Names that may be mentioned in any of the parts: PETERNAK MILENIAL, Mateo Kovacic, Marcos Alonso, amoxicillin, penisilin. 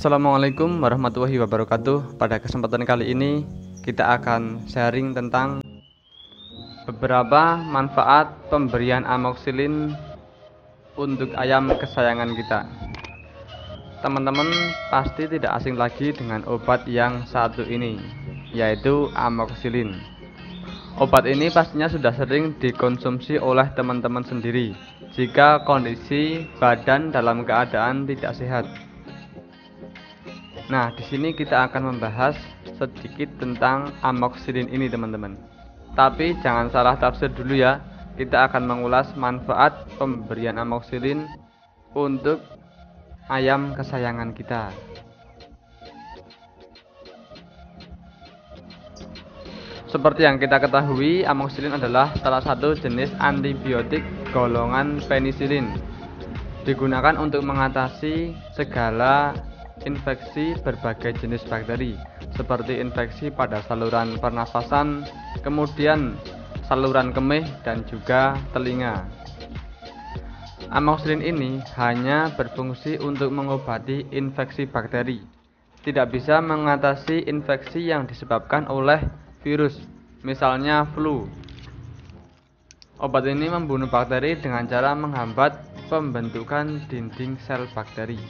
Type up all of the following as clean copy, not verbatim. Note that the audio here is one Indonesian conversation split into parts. Assalamualaikum warahmatullahi wabarakatuh. Pada kesempatan kali ini kita akan sharing tentang beberapa manfaat pemberian amoxicillin untuk ayam kesayangan kita. Teman-teman pasti tidak asing lagi dengan obat yang satu ini, yaitu amoxicillin. Obat ini pastinya sudah sering dikonsumsi oleh teman-teman sendiri jika kondisi badan dalam keadaan tidak sehat. Nah, di sini kita akan membahas sedikit tentang amoxicillin ini, teman-teman. Tapi jangan salah tafsir dulu ya. Kita akan mengulas manfaat pemberian amoxicillin untuk ayam kesayangan kita. Seperti yang kita ketahui, amoxicillin adalah salah satu jenis antibiotik golongan penisilin. Digunakan untuk mengatasi segala infeksi berbagai jenis bakteri seperti infeksi pada saluran pernafasan, kemudian saluran kemih dan juga telinga. Amoxicillin ini hanya berfungsi untuk mengobati infeksi bakteri, tidak bisa mengatasi infeksi yang disebabkan oleh virus, misalnya flu. Obat ini membunuh bakteri dengan cara menghambat pembentukan dinding sel bakteri.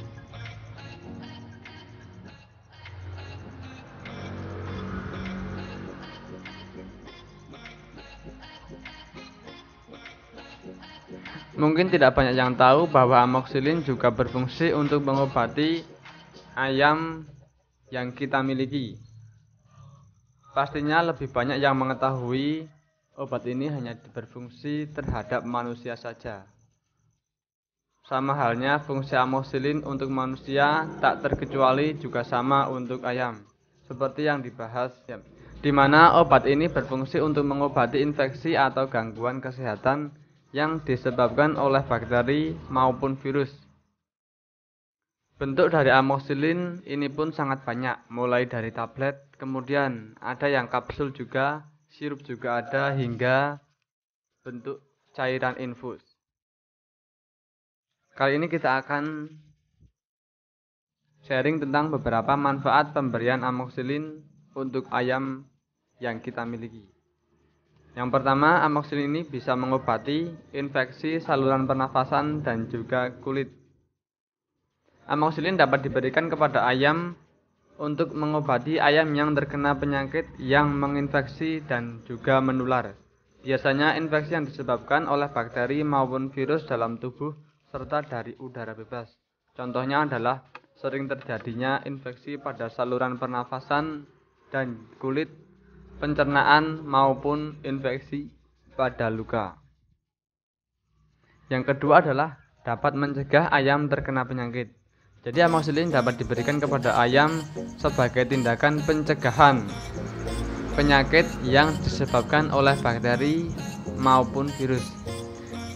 Mungkin tidak banyak yang tahu bahwa amoxicillin juga berfungsi untuk mengobati ayam yang kita miliki. Pastinya lebih banyak yang mengetahui obat ini hanya berfungsi terhadap manusia saja. Sama halnya fungsi amoxicillin untuk manusia tak terkecuali juga sama untuk ayam, seperti yang dibahas, di mana obat ini berfungsi untuk mengobati infeksi atau gangguan kesehatan yang disebabkan oleh bakteri maupun virus. Bentuk dari amoxicillin ini pun sangat banyak, mulai dari tablet, kemudian ada yang kapsul juga, sirup juga ada, hingga bentuk cairan infus. Kali ini kita akan sharing tentang beberapa manfaat pemberian amoxicillin untuk ayam yang kita miliki. Yang pertama, amoxicillin ini bisa mengobati infeksi saluran pernafasan dan juga kulit. Amoxicillin dapat diberikan kepada ayam untuk mengobati ayam yang terkena penyakit yang menginfeksi dan juga menular. Biasanya infeksi yang disebabkan oleh bakteri maupun virus dalam tubuh serta dari udara bebas. Contohnya adalah sering terjadinya infeksi pada saluran pernafasan dan kulit, pencernaan maupun infeksi pada luka. Yang kedua adalah dapat mencegah ayam terkena penyakit. Jadi amoxicillin dapat diberikan kepada ayam sebagai tindakan pencegahan penyakit yang disebabkan oleh bakteri maupun virus.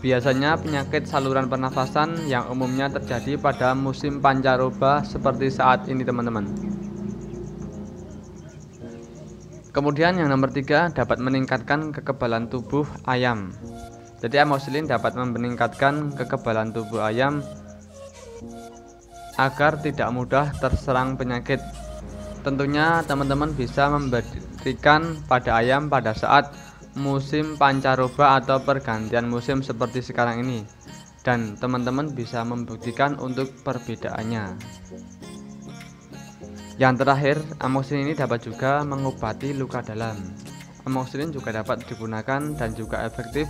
Biasanya penyakit saluran pernafasan yang umumnya terjadi pada musim pancaroba seperti saat ini, teman-teman. Kemudian yang nomor 3, dapat meningkatkan kekebalan tubuh ayam. Jadi amoxicillin dapat meningkatkan kekebalan tubuh ayam agar tidak mudah terserang penyakit. Tentunya teman-teman bisa memberikan pada ayam pada saat musim pancaroba atau pergantian musim seperti sekarang ini, dan teman-teman bisa membuktikan untuk perbedaannya. Yang terakhir, amoxicillin ini dapat juga mengobati luka dalam. Amoxicillin juga dapat digunakan dan juga efektif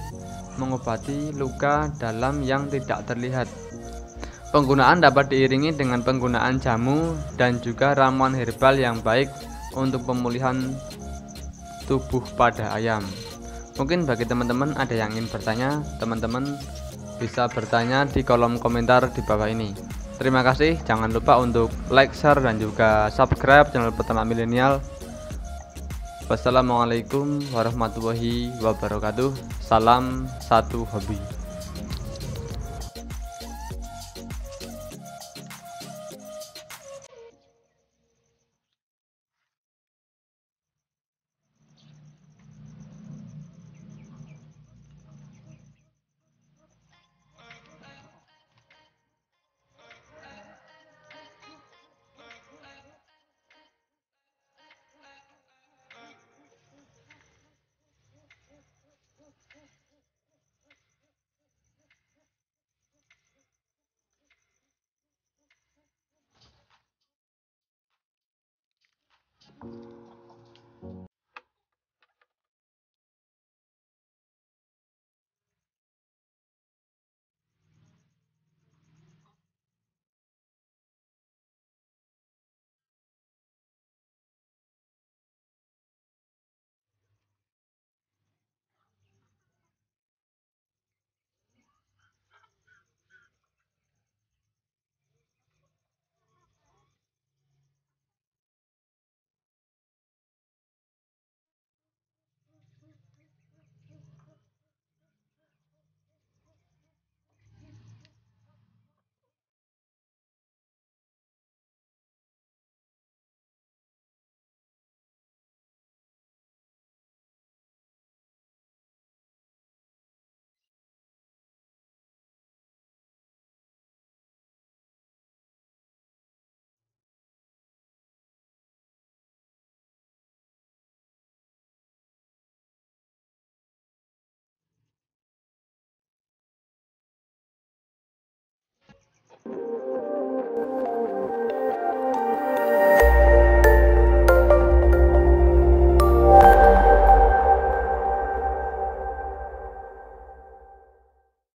mengobati luka dalam yang tidak terlihat. Penggunaan dapat diiringi dengan penggunaan jamu dan juga ramuan herbal yang baik untuk pemulihan tubuh pada ayam. Mungkin bagi teman-teman ada yang ingin bertanya, teman-teman bisa bertanya di kolom komentar di bawah ini. Terima kasih, jangan lupa untuk like, share, dan juga subscribe channel Peternak Milenial. Wassalamualaikum warahmatullahi wabarakatuh. Salam satu hobi.